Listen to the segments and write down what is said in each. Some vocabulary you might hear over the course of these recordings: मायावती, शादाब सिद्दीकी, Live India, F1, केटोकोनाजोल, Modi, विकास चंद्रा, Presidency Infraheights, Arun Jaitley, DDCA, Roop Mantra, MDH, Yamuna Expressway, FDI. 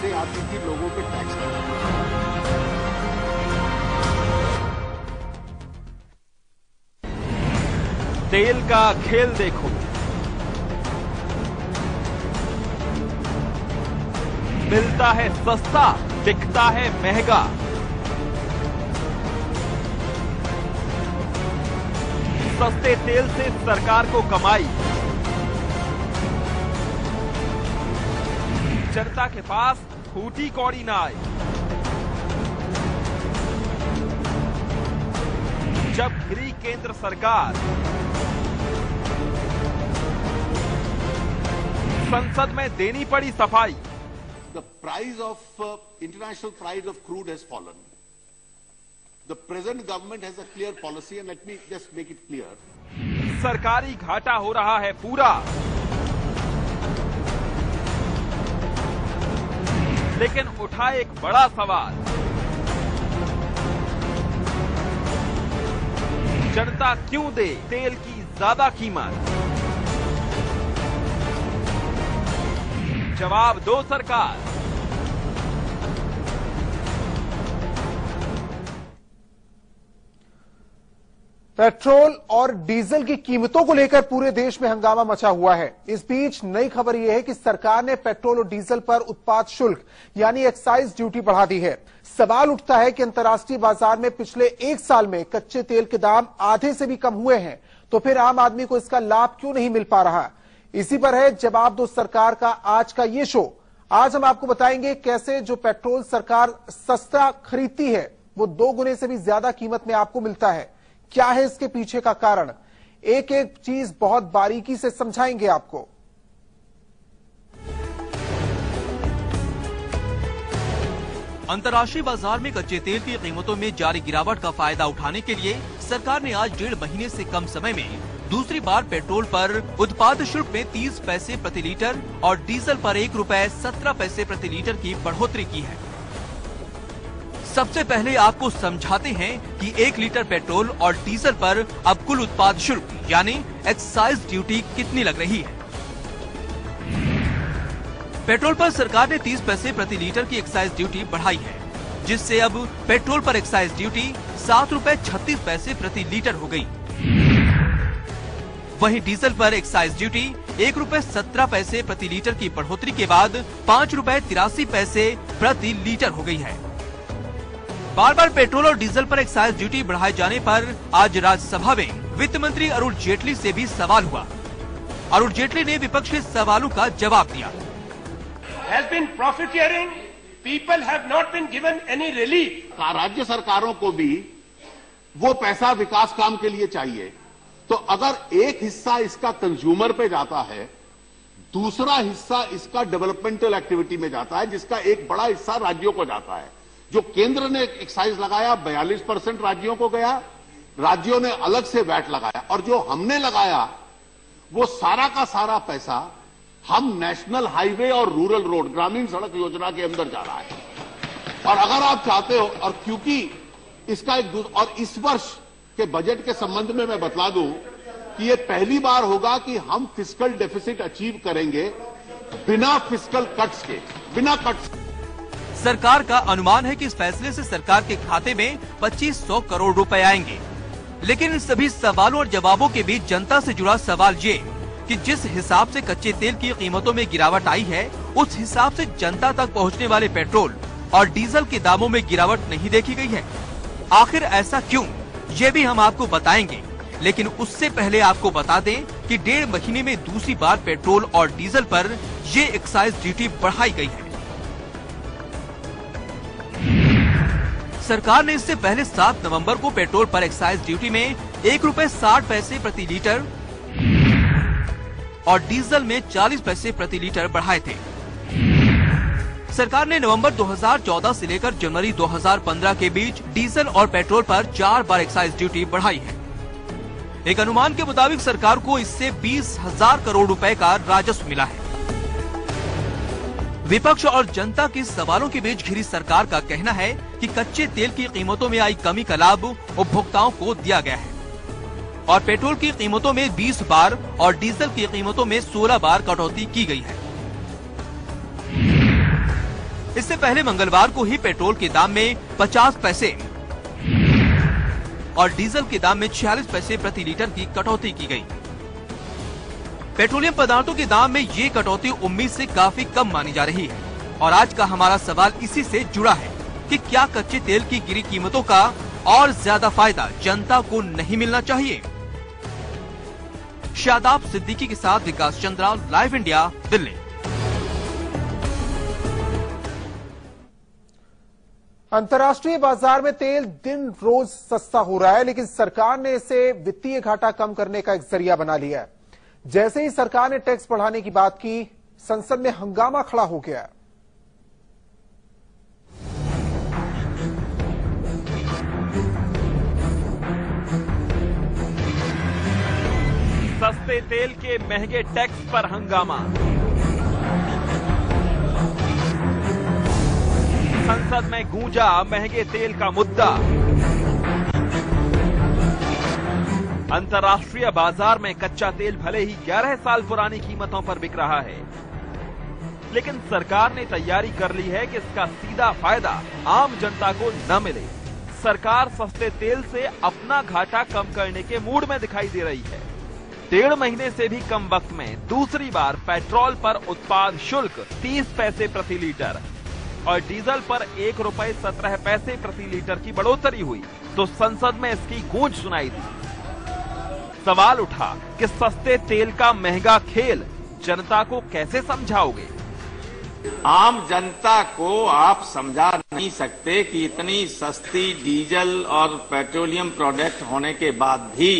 से आती थी लोगों के टैक्स का। तेल का खेल देखो, मिलता है सस्ता, दिखता है महंगा। सस्ते तेल से सरकार को कमाई, जनता के पास फूटी कौड़ी ना आए। जब गिरी केंद्र सरकार, संसद में देनी पड़ी सफाई। The price of international price of crude has fallen. The present government has a clear policy, and let me just make it clear. सरकारी घाटा हो रहा है पूरा, लेकिन उठा एक बड़ा सवाल, जनता क्यों दे तेल की ज्यादा कीमत? जवाब दो सरकार। पेट्रोल और डीजल की कीमतों को लेकर पूरे देश में हंगामा मचा हुआ है। इस बीच नई खबर यह है कि सरकार ने पेट्रोल और डीजल पर उत्पाद शुल्क यानी एक्साइज ड्यूटी बढ़ा दी है। सवाल उठता है कि अंतर्राष्ट्रीय बाजार में पिछले एक साल में कच्चे तेल के दाम आधे से भी कम हुए हैं, तो फिर आम आदमी को इसका लाभ क्यों नहीं मिल पा रहा? इसी पर है जवाब दो सरकार का आज का ये शो। आज हम आपको बताएंगे कैसे जो पेट्रोल सरकार सस्ता खरीदती है वो 2 गुने से भी ज्यादा कीमत में आपको मिलता है। क्या है इसके पीछे का कारण? एक एक चीज बहुत बारीकी से समझाएंगे आपको। अंतर्राष्ट्रीय बाजार में कच्चे तेल की कीमतों में जारी गिरावट का फायदा उठाने के लिए सरकार ने आज 1.5 महीने से कम समय में दूसरी बार पेट्रोल पर उत्पाद शुल्क में 30 पैसे प्रति लीटर और डीजल पर ₹1.17 प्रति लीटर की बढ़ोतरी की है। सबसे पहले आपको समझाते हैं कि 1 लीटर पेट्रोल और डीजल पर अब कुल उत्पाद शुल्क यानी एक्साइज ड्यूटी कितनी लग रही है। पेट्रोल पर सरकार ने 30 पैसे प्रति लीटर की एक्साइज ड्यूटी बढ़ाई है, जिससे अब पेट्रोल पर एक्साइज ड्यूटी ₹7.36 प्रति लीटर हो गई। वहीं डीजल पर एक्साइज ड्यूटी ₹1.17 प्रति लीटर की बढ़ोतरी के बाद ₹5.83 प्रति लीटर हो गई है। बार बार पेट्रोल और डीजल पर एक्साइज ड्यूटी बढ़ाए जाने पर आज राज्यसभा में वित्त मंत्री अरुण जेटली से भी सवाल हुआ। अरुण जेटली ने विपक्ष के सवालों का जवाब दिया। Has been profiteering, people have not been given any relief. राज्य सरकारों को भी वो पैसा विकास काम के लिए चाहिए, तो अगर एक हिस्सा इसका कंज्यूमर पे जाता है, दूसरा हिस्सा इसका डेवलपमेंटल एक्टिविटी में जाता है, जिसका एक बड़ा हिस्सा राज्यों को जाता है। जो केंद्र ने एक्साइज लगाया 42% राज्यों को गया, राज्यों ने अलग से वैट लगाया, और जो हमने लगाया वो सारा का सारा पैसा हम नेशनल हाईवे और रूरल रोड ग्रामीण सड़क योजना के अंदर जा रहा है। और अगर आप चाहते हो, और क्योंकि इसका एक और इस वर्ष के बजट के संबंध में मैं बतला दूं कि ये पहली बार होगा कि हम फिस्कल डेफिसिट अचीव करेंगे बिना फिस्कल कट्स के, बिना कट्स। सरकार का अनुमान है कि इस फैसले से सरकार के खाते में 2500 करोड़ रुपए आएंगे। लेकिन इन सभी सवालों और जवाबों के बीच जनता से जुड़ा सवाल ये कि जिस हिसाब से कच्चे तेल की कीमतों में गिरावट आई है, उस हिसाब से जनता तक पहुंचने वाले पेट्रोल और डीजल के दामों में गिरावट नहीं देखी गई है। आखिर ऐसा क्यों, ये भी हम आपको बताएंगे। लेकिन उससे पहले आपको बता दें कि 1.5 महीने में दूसरी बार पेट्रोल और डीजल पर ये एक्साइज ड्यूटी बढ़ाई गई है। सरकार ने इससे पहले 7 नवंबर को पेट्रोल पर एक्साइज ड्यूटी में ₹1.60 प्रति लीटर और डीजल में 40 पैसे प्रति लीटर बढ़ाए थे। सरकार ने नवंबर 2014 से लेकर जनवरी 2015 के बीच डीजल और पेट्रोल पर 4 बार एक्साइज ड्यूटी बढ़ाई है। एक अनुमान के मुताबिक सरकार को इससे 20,000 करोड़ रुपए का राजस्व मिला है। विपक्ष और जनता के सवालों के बीच घिरी सरकार का कहना है कि कच्चे तेल की कीमतों में आई कमी का लाभ उपभोक्ताओं को दिया गया है और पेट्रोल की कीमतों में 20 बार और डीजल की कीमतों में 16 बार कटौती की गई है। इससे पहले मंगलवार को ही पेट्रोल के दाम में 50 पैसे और डीजल के दाम में 46 पैसे प्रति लीटर की कटौती की गई। पेट्रोलियम पदार्थों के दाम में ये कटौती उम्मीद से काफी कम मानी जा रही है और आज का हमारा सवाल इसी से जुड़ा है कि क्या कच्चे तेल की गिरी कीमतों का और ज्यादा फायदा जनता को नहीं मिलना चाहिए। शादाब सिद्दीकी के साथ विकास चंद्रा, लाइव इंडिया, दिल्ली। अंतर्राष्ट्रीय बाजार में तेल दिन रोज सस्ता हो रहा है, लेकिन सरकार ने इसे वित्तीय घाटा कम करने का एक जरिया बना लिया है। जैसे ही सरकार ने टैक्स बढ़ाने की बात की, संसद में हंगामा खड़ा हो गया है। सस्ते तेल के महंगे टैक्स पर हंगामा। संसद में गूंजा महंगे तेल का मुद्दा। अंतर्राष्ट्रीय बाजार में कच्चा तेल भले ही 11 साल पुरानी कीमतों पर बिक रहा है, लेकिन सरकार ने तैयारी कर ली है कि इसका सीधा फायदा आम जनता को न मिले। सरकार सस्ते तेल से अपना घाटा कम करने के मूड में दिखाई दे रही है। 1.5 महीने से भी कम वक्त में दूसरी बार पेट्रोल पर उत्पाद शुल्क 30 पैसे प्रति लीटर और डीजल पर ₹1.17 प्रति लीटर की बढ़ोतरी हुई तो संसद में इसकी गूंज सुनाई दी। सवाल उठा कि सस्ते तेल का महंगा खेल जनता को कैसे समझाओगे? आम जनता को आप समझा नहीं सकते कि इतनी सस्ती डीजल और पेट्रोलियम प्रोडक्ट होने के बाद भी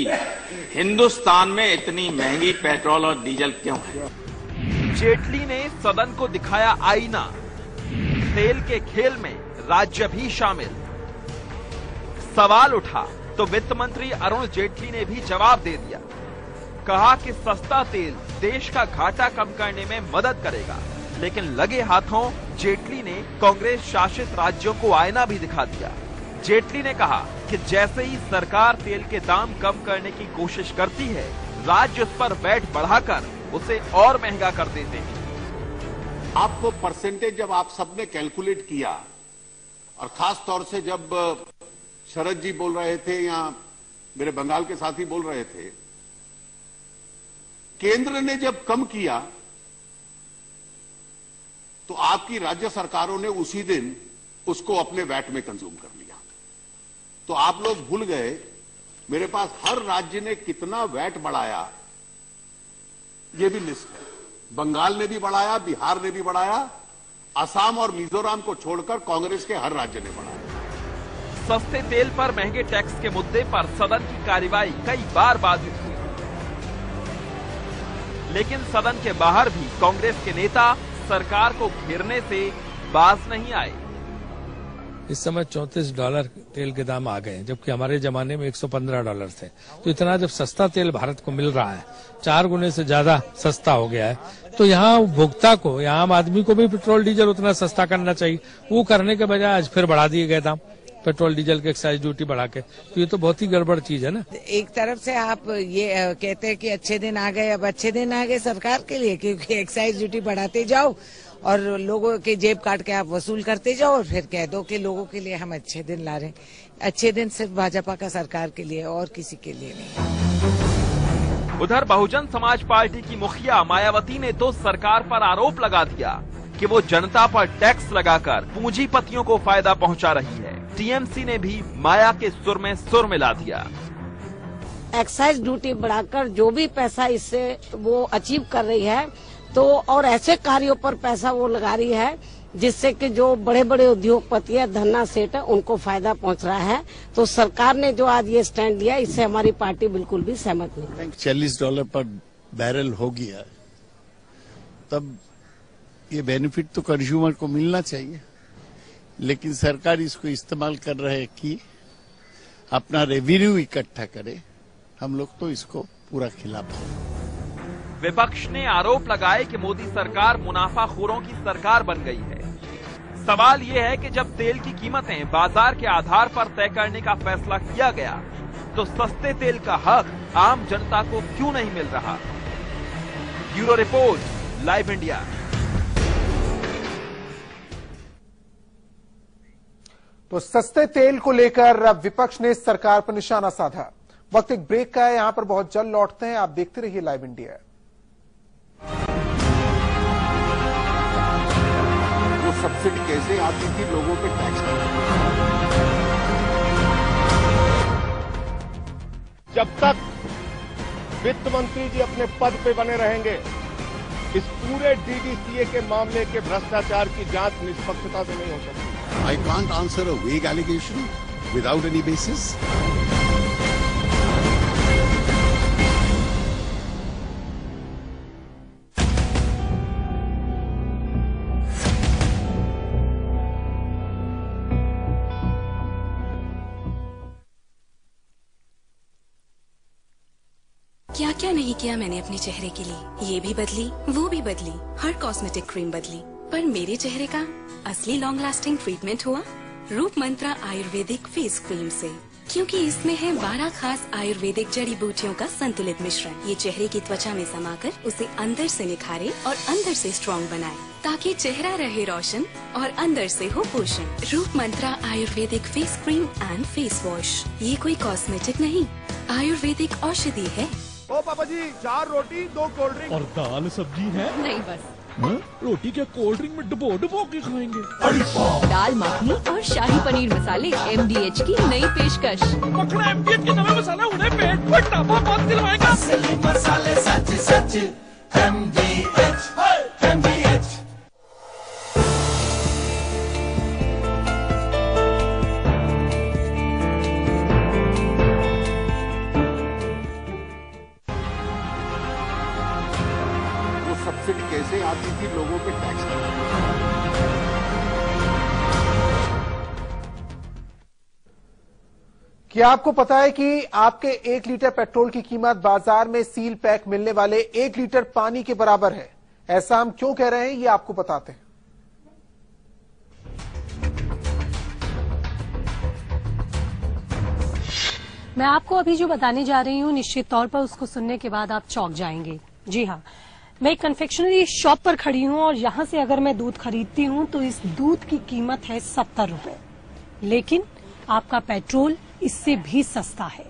हिंदुस्तान में इतनी महंगी पेट्रोल और डीजल क्यों है। जेटली ने सदन को दिखाया आईना, तेल के खेल में राज्य भी शामिल। सवाल उठा तो वित्त मंत्री अरुण जेटली ने भी जवाब दे दिया। कहा कि सस्ता तेल देश का घाटा कम करने में मदद करेगा, लेकिन लगे हाथों जेटली ने कांग्रेस शासित राज्यों को आईना भी दिखा दिया। जेटली ने कहा कि जैसे ही सरकार तेल के दाम कम करने की कोशिश करती है, राज्य उस पर वैट बढ़ाकर उसे और महंगा कर देते हैं। आपको परसेंटेज जब आप सबने कैलकुलेट किया और खास तौर से जब शरद जी बोल रहे थे या मेरे बंगाल के साथी बोल रहे थे, केंद्र ने जब कम किया तो आपकी राज्य सरकारों ने उसी दिन उसको अपने वैट में कंज्यूम कर लिया। तो आप लोग भूल गए मेरे पास हर राज्य ने कितना वैट बढ़ाया ये भी लिस्ट है। बंगाल ने भी बढ़ाया, बिहार ने भी बढ़ाया, असम और मिजोरम को छोड़कर कांग्रेस के हर राज्य ने बढ़ाया। सस्ते तेल पर महंगे टैक्स के मुद्दे पर सदन की कार्यवाही कई बार बाधित हुई, लेकिन सदन के बाहर भी कांग्रेस के नेता सरकार को घेरने से बाज नहीं आए। इस समय $34 तेल के दाम आ गए, जबकि हमारे जमाने में $115 थे। तो इतना जब सस्ता तेल भारत को मिल रहा है, 4 गुने से ज्यादा सस्ता हो गया है, तो यहाँ उपभोक्ता को, यहाँ आम आदमी को भी पेट्रोल डीजल उतना सस्ता करना चाहिए। वो करने के बजाय आज फिर बढ़ा दिए गए दाम, पेट्रोल डीजल के एक्साइज ड्यूटी बढ़ा के। तो ये तो बहुत ही गड़बड़ चीज है ना। एक तरफ से आप ये कहते हैं कि अच्छे दिन आ गए, अब अच्छे दिन आ गए सरकार के लिए, क्योंकि एक्साइज ड्यूटी बढ़ाते जाओ और लोगों के जेब काट के आप वसूल करते जाओ और फिर कह दो कि लोगों के लिए हम अच्छे दिन ला रहे हैं। अच्छे दिन सिर्फ भाजपा का सरकार के लिए और किसी के लिए नहीं। उधर बहुजन समाज पार्टी की मुखिया मायावती ने तो सरकार पर आरोप लगा दिया कि वो जनता पर टैक्स लगाकर पूंजीपतियों को फायदा पहुंचा रही है। टीएमसी ने भी माया के सुर में सुर मिला दिया। एक्साइज ड्यूटी बढ़ाकर जो भी पैसा इससे वो अचीव कर रही है, तो और ऐसे कार्यों पर पैसा वो लगा रही है जिससे कि जो बड़े बड़े उद्योगपति है, धन्ना सेठ है, उनको फायदा पहुंच रहा है। तो सरकार ने जो आज ये स्टैंड लिया, इससे हमारी पार्टी बिल्कुल भी सहमत नहीं। $40 पर बैरल हो गया, तब ये बेनिफिट तो कंज्यूमर को मिलना चाहिए, लेकिन सरकार इसको इस्तेमाल कर रहे है कि अपना रेवेन्यू इकट्ठा करे। हम लोग तो इसको पूरा खिलाफ है। विपक्ष ने आरोप लगाए कि मोदी सरकार मुनाफाखोरों की सरकार बन गई है। सवाल यह है कि जब तेल की कीमतें बाजार के आधार पर तय करने का फैसला किया गया, तो सस्ते तेल का हक आम जनता को क्यों नहीं मिल रहा? Bureau report, live India. तो सस्ते तेल को लेकर विपक्ष ने सरकार पर निशाना साधा। वक्त एक ब्रेक का है, यहां पर बहुत जल्द लौटते हैं, आप देखते रहिए लाइव इंडिया। वो सब्सिडी कैसे आती थी लोगों के टैक्स पर। जब तक वित्त मंत्री जी अपने पद पे बने रहेंगे, इस पूरे डीडीसीए के मामले के भ्रष्टाचार की जांच निष्पक्षता से नहीं हो सकती। आई कांट आंसर अ वेग एलिगेशन विदाउट एनी बेसिस। क्या क्या नहीं किया मैंने अपने चेहरे के लिए, ये भी बदली वो भी बदली, हर कॉस्मेटिक क्रीम बदली, पर मेरे चेहरे का असली लॉन्ग लास्टिंग ट्रीटमेंट हुआ रूप मंत्रा आयुर्वेदिक फेस क्रीम से, क्योंकि इसमें है 12 खास आयुर्वेदिक जड़ी बूटियों का संतुलित मिश्रण। ये चेहरे की त्वचा में समाकर उसे अंदर से निखारे और अंदर से स्ट्रॉन्ग बनाए, ताकि चेहरा रहे रोशन और अंदर से हो पोषण। Roop Mantra Ayurvedic face cream and face wash, ये कोई कॉस्मेटिक नहीं, आयुर्वेदिक औषधि है। ओ पापा जी, 4 रोटी 2 कोल्ड ड्रिंक और दाल सब्जी है। नहीं बस हा? रोटी क्या कोल्ड ड्रिंक में डुबो डुबो के खाएंगे। दाल मखनी और शाही पनीर मसाले MDH की नई पेशकश। MDH के नए मसाला उन्हें पेट पर टापा बहुत दिलवाएगा। सही मसाले सच सच MDH। कैसे आती थी लोगों के टैक्स पर। क्या आपको पता है कि आपके 1 लीटर पेट्रोल की कीमत बाजार में सील पैक मिलने वाले 1 लीटर पानी के बराबर है? ऐसा हम क्यों कह रहे हैं, ये आपको बताते हैं। मैं आपको अभी जो बताने जा रही हूँ, निश्चित तौर पर उसको सुनने के बाद आप चौंक जाएंगे। जी हाँ, मैं एक कन्फेक्शनरी शॉप पर खड़ी हूँ और यहाँ से अगर मैं दूध खरीदती हूँ तो इस दूध की कीमत है 70 रुपए, लेकिन आपका पेट्रोल इससे भी सस्ता है।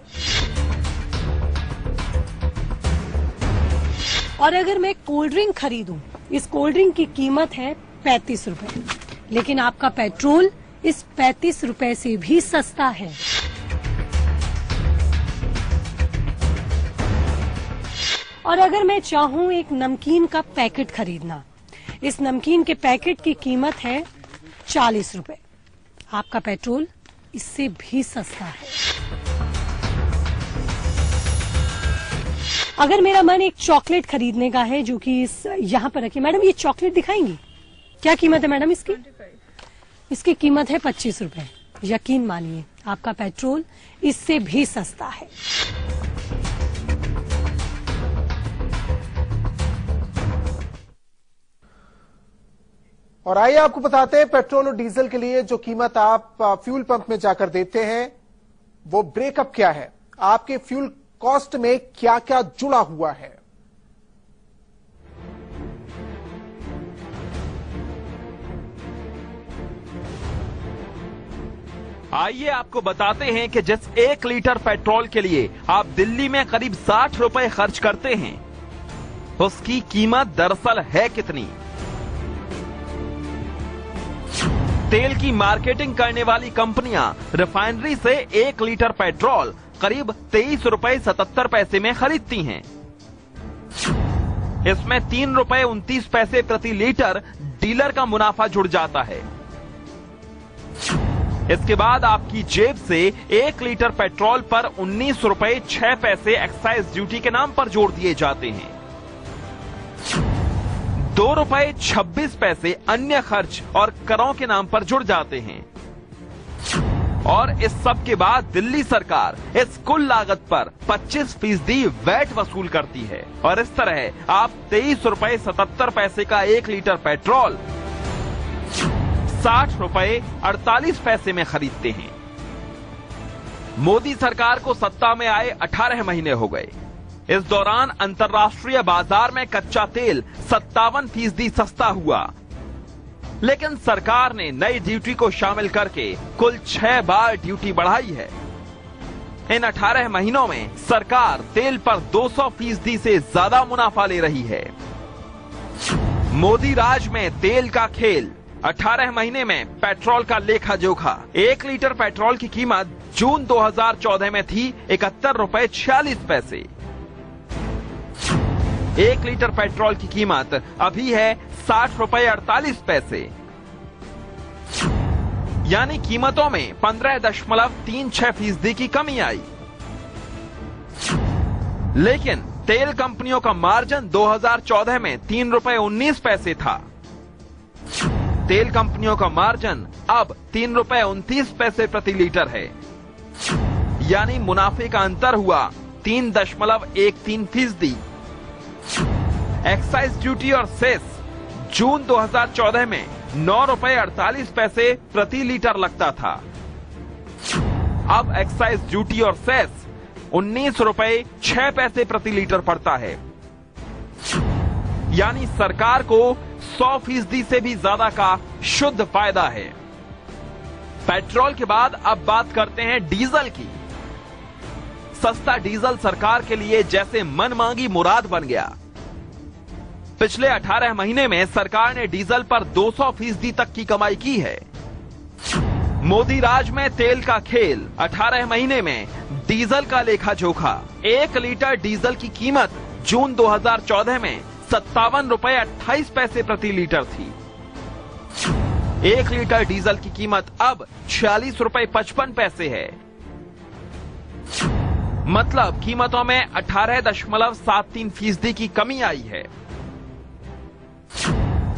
और अगर मैं कोल्ड ड्रिंक खरीदूं, इस कोल्ड ड्रिंक की कीमत है 35 रुपए, लेकिन आपका पेट्रोल इस 35 रुपए से भी सस्ता है। और अगर मैं चाहूं एक नमकीन का पैकेट खरीदना, इस नमकीन के पैकेट की कीमत है 40 रुपए, आपका पेट्रोल इससे भी सस्ता है। अगर मेरा मन एक चॉकलेट खरीदने का है, जो कि इस यहाँ पर रखिए मैडम, ये चॉकलेट दिखाएंगी, क्या कीमत है मैडम इसकी? इसकी कीमत है 25 रुपए, यकीन मानिए आपका पेट्रोल इससे भी सस्ता है। और आइए आपको बताते हैं पेट्रोल और डीजल के लिए जो कीमत आप फ्यूल पंप में जाकर देते हैं वो ब्रेकअप क्या है, आपके फ्यूल कॉस्ट में क्या क्या जुड़ा हुआ है। आइए आपको बताते हैं कि जिस 1 लीटर पेट्रोल के लिए आप दिल्ली में करीब 60 रुपए खर्च करते हैं, उसकी कीमत दरअसल है कितनी। तेल की मार्केटिंग करने वाली कंपनियां रिफाइनरी से 1 लीटर पेट्रोल करीब 23 रुपए 77 पैसे में खरीदती हैं। इसमें 3 रुपए 29 पैसे प्रति लीटर डीलर का मुनाफा जुड़ जाता है। इसके बाद आपकी जेब से 1 लीटर पेट्रोल पर 19 रुपए 6 पैसे एक्साइज ड्यूटी के नाम पर जोड़ दिए जाते हैं। 2 रुपए 26 पैसे अन्य खर्च और करों के नाम पर जुड़ जाते हैं। और इस सब के बाद दिल्ली सरकार इस कुल लागत पर 25% वैट वसूल करती है, और इस तरह आप 23 रुपए 77 पैसे का 1 लीटर पेट्रोल 60 रुपए 48 पैसे में खरीदते हैं। मोदी सरकार को सत्ता में आए 18 महीने हो गए, इस दौरान अंतर्राष्ट्रीय बाजार में कच्चा तेल 57% सस्ता हुआ, लेकिन सरकार ने नई ड्यूटी को शामिल करके कुल 6 बार ड्यूटी बढ़ाई है। इन 18 महीनों में सरकार तेल पर 200% से ज्यादा मुनाफा ले रही है। मोदी राज में तेल का खेल, 18 महीने में पेट्रोल का लेखा जोखा। 1 लीटर पेट्रोल की कीमत जून 2014 में थी 71 रुपए 46 पैसे। 1 लीटर पेट्रोल की कीमत अभी है 60 रुपए 48 पैसे, यानी कीमतों में 15.36% की कमी आई। लेकिन तेल कंपनियों का मार्जिन 2014 में 3 रुपए 19 पैसे था। तेल कंपनियों का मार्जिन अब 3 रुपए 29 पैसे प्रति लीटर है, यानी मुनाफे का अंतर हुआ 3.13%। एक्साइज ड्यूटी और सेस जून 2014 में 9 रुपए 48 पैसे प्रति लीटर लगता था, अब एक्साइज ड्यूटी और सेस 19 रुपए 6 पैसे प्रति लीटर पड़ता है, यानी सरकार को 100% से भी ज्यादा का शुद्ध फायदा है। पेट्रोल के बाद अब बात करते हैं डीजल की। सस्ता डीजल सरकार के लिए जैसे मनमांगी मुराद बन गया। पिछले 18 महीने में सरकार ने डीजल पर 200% तक की कमाई की है। मोदी राज में तेल का खेल, 18 महीने में डीजल का लेखा जोखा। 1 लीटर डीजल की कीमत जून 2014 में 57 रुपए 28 पैसे प्रति लीटर थी। 1 लीटर डीजल की कीमत अब 46 रुपए 55 पैसे है, मतलब कीमतों में 18.73% की कमी आई है।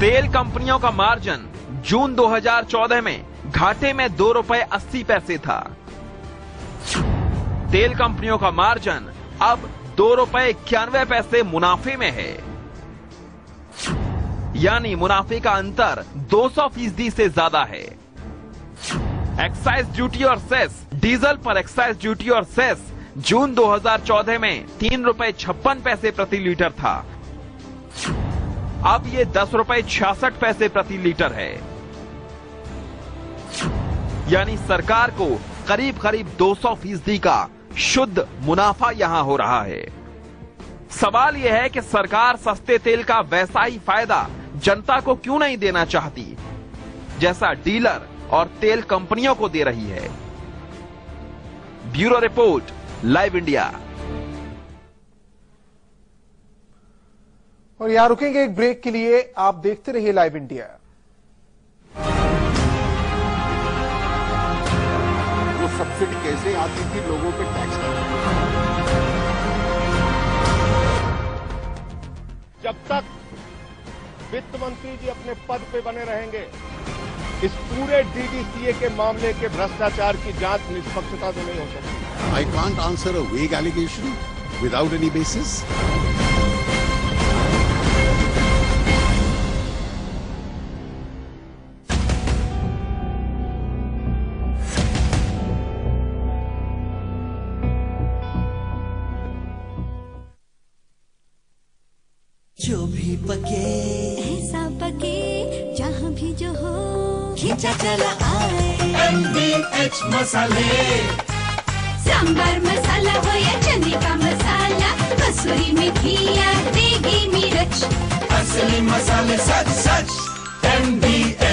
तेल कंपनियों का मार्जिन जून 2014 में घाटे में 2 रुपए 80 पैसे था। तेल कंपनियों का मार्जिन अब 2 रुपए 91 पैसे मुनाफे में है, यानी मुनाफे का अंतर 200% से ज्यादा है। एक्साइज ड्यूटी और सेस, डीजल पर एक्साइज ड्यूटी और सेस जून 2014 में 3 रुपए 56 पैसे प्रति लीटर था, अब ये 10 रुपए 66 पैसे प्रति लीटर है, यानी सरकार को करीब करीब 200% का शुद्ध मुनाफा यहां हो रहा है। सवाल यह है कि सरकार सस्ते तेल का वैसा ही फायदा जनता को क्यों नहीं देना चाहती जैसा डीलर और तेल कंपनियों को दे रही है। Bureau report, live India. और यहां रुकेंगे एक ब्रेक के लिए। आप देखते रहिए लाइव इंडिया। वो सब्सिडी कैसे आती थी लोगों के टैक्स में? जब तक वित्त मंत्री जी अपने पद पे बने रहेंगे, इस पूरे डीडीसीए के मामले के भ्रष्टाचार की जांच निष्पक्षता से नहीं हो सकती। आई कांट आंसर अ वेग एलिगेशन विदाउट एनी बेसिस। जो भी पके ऐसा पके, जहाँ भी जो हो खींचा चला आए। MDH मसाले, सांबर मसाला हो या चने का मसाला, कसूरी मेथी या देगी मिर्च, असली मसाले सच सच। MDH।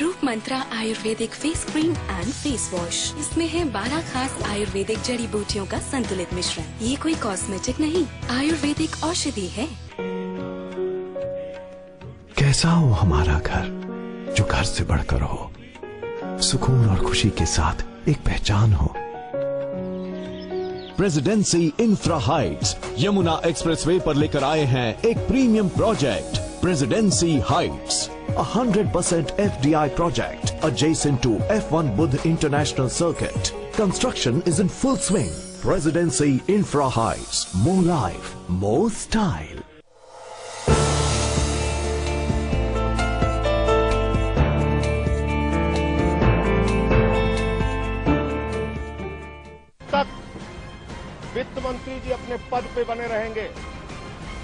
Roop Mantra Ayurvedic face cream and face wash. इसमें है 12 खास आयुर्वेदिक जड़ी बूटियों का संतुलित मिश्रण। ये कोई कॉस्मेटिक नहीं, आयुर्वेदिक औषधि है। कैसा हो हमारा घर, जो घर से बढ़कर हो, सुकून और खुशी के साथ एक पहचान हो। प्रेसिडेंसी इंफ्राहाइट्स यमुना एक्सप्रेसवे पर लेकर आए हैं एक premium project, Presidency Heights, 100% FDI project adjacent to F1 Buddha International Circuit. Construction is in full swing. Presidency Infra Heights, more life, more style. तक वित्त मंत्री जी अपने पद पे बने रहेंगे,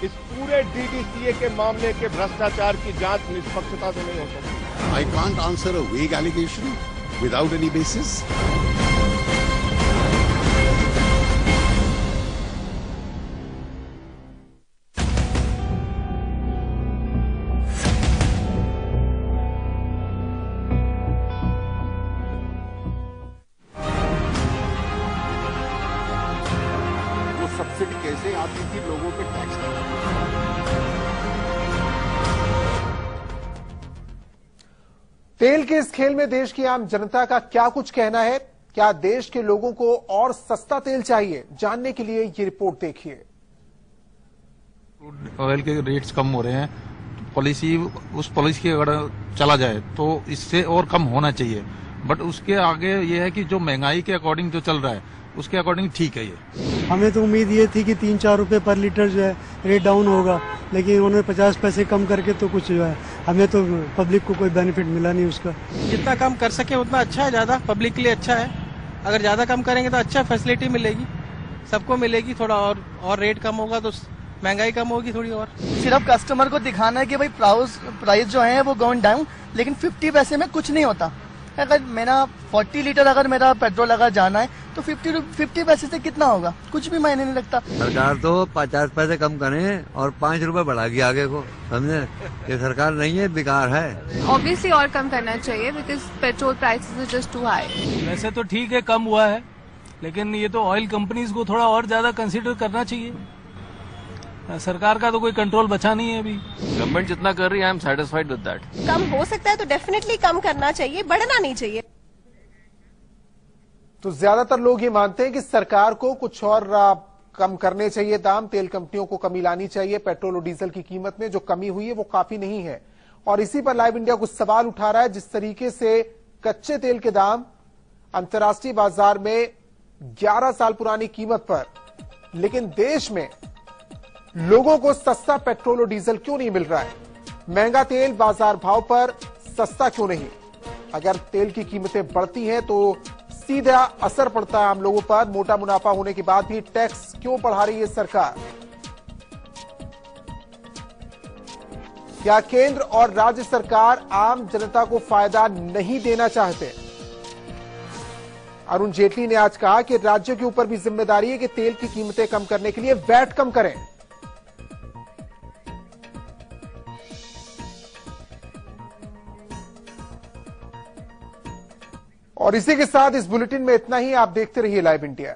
इस पूरे DDCA के मामले के भ्रष्टाचार की जांच निष्पक्षता से नहीं हो सकती। I can't answer a vague allegation without any basis. तेल के इस खेल में देश की आम जनता का क्या कुछ कहना है, क्या देश के लोगों को और सस्ता तेल चाहिए? जानने के लिए ये रिपोर्ट देखिए। ऑयल के रेट्स कम हो रहे हैं, तो उस पॉलिसी के अगर चला जाए तो इससे और कम होना चाहिए, बट उसके आगे ये है कि जो महंगाई के अकॉर्डिंग जो चल रहा है उसके अकॉर्डिंग ठीक है ये। हमें तो उम्मीद ये थी कि 3-4 रुपए पर लीटर जो है रेट डाउन होगा, लेकिन उन्होंने 50 पैसे कम करके तो कुछ जो है हमें तो पब्लिक को कोई बेनिफिट मिला नहीं उसका। जितना कम कर सके उतना अच्छा है, ज़्यादा पब्लिक के लिए अच्छा है। अगर ज़्यादा कम करेंगे तो अच्छा फैसिलिटी मिलेगी, सबको मिलेगी। थोड़ा और रेट कम होगा तो महंगाई कम होगी थोड़ी। और सिर्फ कस्टमर को दिखाना है कि भाई प्राइस जो है वो गॉन डाउन, लेकिन 50 पैसे में कुछ नहीं होता। अगर मेरा 40 लीटर अगर मेरा पेट्रोल अगर जाना है तो 50 पैसे से कितना होगा, कुछ भी मायने नहीं लगता। सरकार तो 50 पैसे कम करे और 5 रुपए बढ़ागी आगे को, समझे? ये सरकार नहीं है, बेकार है। ऑब्वियसली और कम करना चाहिए because petrol prices are just too high. वैसे तो ठीक है कम हुआ है, लेकिन ये तो ऑयल कंपनीज को थोड़ा और ज्यादा कंसिडर करना चाहिए। सरकार का तो कोई कंट्रोल बचा नहीं है अभी। गवर्नमेंट जितना कर रही है I am satisfied with that. कम हो सकता है तो डेफिनेटली कम करना चाहिए, बढ़ना नहीं चाहिए। तो ज्यादातर लोग ये मानते हैं कि सरकार को कुछ और कम करने चाहिए दाम, तेल कंपनियों को कमी लानी चाहिए। पेट्रोल और डीजल की कीमत में जो कमी हुई है वो काफी नहीं है, और इसी पर लाइव इंडिया कुछ सवाल उठा रहा है। जिस तरीके से कच्चे तेल के दाम अंतर्राष्ट्रीय बाजार में 11 साल पुरानी कीमत पर, लेकिन देश में लोगों को सस्ता पेट्रोल और डीजल क्यों नहीं मिल रहा है? महंगा तेल बाजार भाव पर सस्ता क्यों नहीं? अगर तेल की कीमतें बढ़ती हैं तो सीधा असर पड़ता है आम लोगों पर। मोटा मुनाफा होने के बाद भी टैक्स क्यों बढ़ा रही है सरकार? क्या केंद्र और राज्य सरकार आम जनता को फायदा नहीं देना चाहते? अरुण जेटली ने आज कहा कि राज्यों के ऊपर भी जिम्मेदारी है कि तेल की कीमतें कम करने के लिए वैट कम करें। और इसी के साथ इस बुलेटिन में इतना ही। आप देखते रहिए लाइव इंडिया।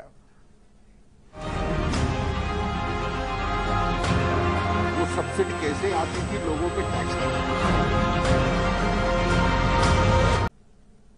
वो सब्सिडी कैसे आती थी लोगों के टैक्स में?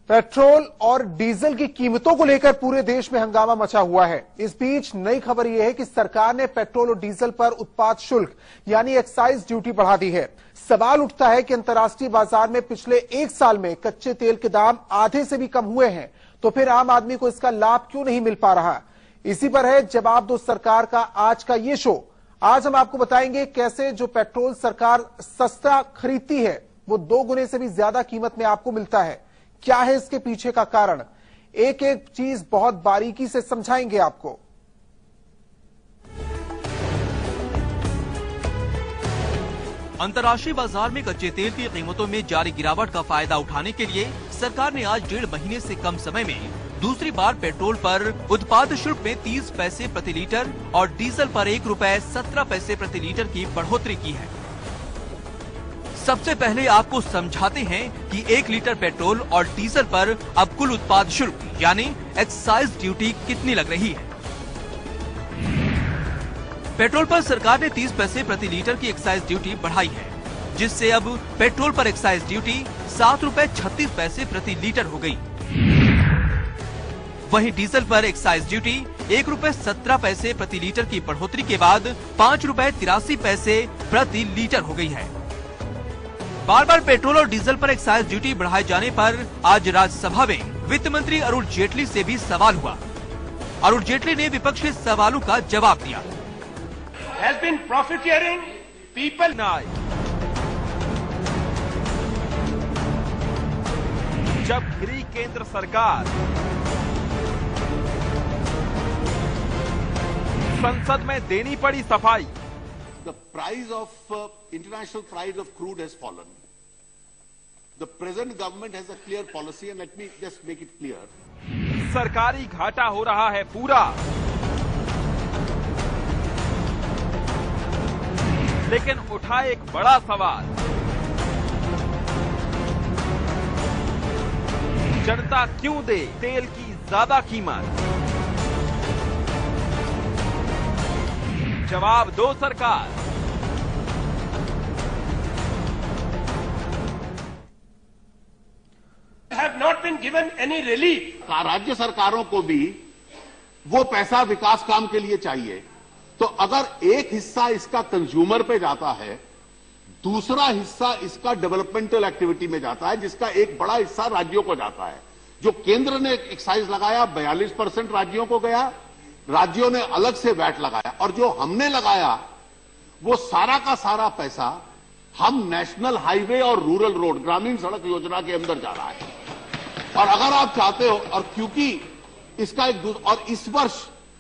पेट्रोल और डीजल की कीमतों को लेकर पूरे देश में हंगामा मचा हुआ है। इस बीच नई खबर यह है कि सरकार ने पेट्रोल और डीजल पर उत्पाद शुल्क यानी एक्साइज ड्यूटी बढ़ा दी है। सवाल उठता है कि अंतर्राष्ट्रीय बाजार में पिछले 1 साल में कच्चे तेल के दाम आधे से भी कम हुए हैं, तो फिर आम आदमी को इसका लाभ क्यों नहीं मिल पा रहा? इसी पर है जवाब दो सरकार का आज का ये शो। आज हम आपको बताएंगे कैसे जो पेट्रोल सरकार सस्ता खरीदती है वो 2 गुने से भी ज्यादा कीमत में आपको मिलता है। क्या है इसके पीछे का कारण? एक एक चीज बहुत बारीकी से समझाएंगे आपको। अंतर्राष्ट्रीय बाजार में कच्चे तेल की कीमतों में जारी गिरावट का फायदा उठाने के लिए सरकार ने आज 1.5 महीने से कम समय में दूसरी बार पेट्रोल पर उत्पाद शुल्क में 30 पैसे प्रति लीटर और डीजल पर 1 रुपए 17 पैसे प्रति लीटर की बढ़ोतरी की है। सबसे पहले आपको समझाते हैं कि 1 लीटर पेट्रोल और डीजल पर अब कुल उत्पाद शुल्क यानी एक्साइज ड्यूटी कितनी लग रही है। पेट्रोल पर सरकार ने 30 पैसे प्रति लीटर की एक्साइज ड्यूटी बढ़ाई है, जिससे अब पेट्रोल पर एक्साइज ड्यूटी 7 रुपए 36 पैसे प्रति लीटर हो गई। वहीं डीजल पर एक्साइज ड्यूटी 1 रुपए 17 पैसे प्रति लीटर की बढ़ोतरी के बाद 5 रुपए 83 पैसे प्रति लीटर हो गई है। बार बार पेट्रोल और डीजल पर एक्साइज ड्यूटी बढ़ाए जाने पर आज राज्यसभा में वित्त मंत्री अरुण जेटली से भी सवाल हुआ। अरुण जेटली ने विपक्ष के सवालों का जवाब दिया। Has been profiteering people now. जब फ्री केंद्र सरकार संसद में देनी पड़ी सफाई the price of international price of crude has fallen. The present government has a clear policy, and let me just make it clear. सरकारी घाटा हो रहा है पूरा, लेकिन उठा एक बड़ा सवाल, जनता क्यों दे तेल की ज्यादा कीमत? जवाब दो सरकार। Have not been given any relief. राज्य सरकारों को भी वो पैसा विकास काम के लिए चाहिए, तो अगर एक हिस्सा इसका कंज्यूमर पे जाता है, दूसरा हिस्सा इसका डेवलपमेंटल एक्टिविटी में जाता है, जिसका एक बड़ा हिस्सा राज्यों को जाता है। जो केंद्र ने एक्साइज लगाया 42% राज्यों को गया, राज्यों ने अलग से वैट लगाया, और जो हमने लगाया वो सारा का सारा पैसा हम नेशनल हाईवे और रूरल रोड ग्रामीण सड़क योजना के अंदर जा रहा है। और अगर आप चाहते हो, और क्योंकि इसका एक और इस वर्ष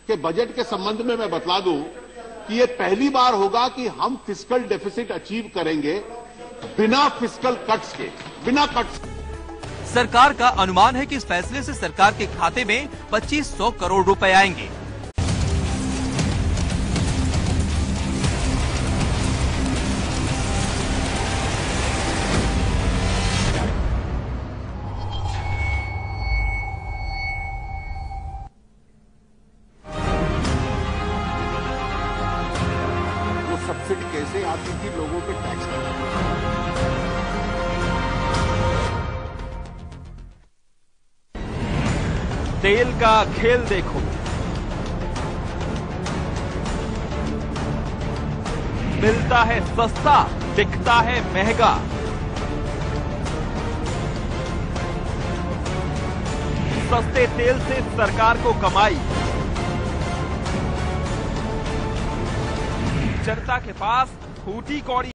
के बजट के संबंध में मैं बतला दूं कि ये पहली बार होगा कि हम फिस्कल डेफिसिट अचीव करेंगे बिना फिस्कल कट्स के, बिना कट्स। सरकार का अनुमान है कि इस फैसले से सरकार के खाते में 2500 करोड़ रुपए आएंगे। तेल का खेल देखो, मिलता है सस्ता, बिकता है महंगा। सस्ते तेल से सरकार को कमाई, जनता के पास फूटी कौड़ी।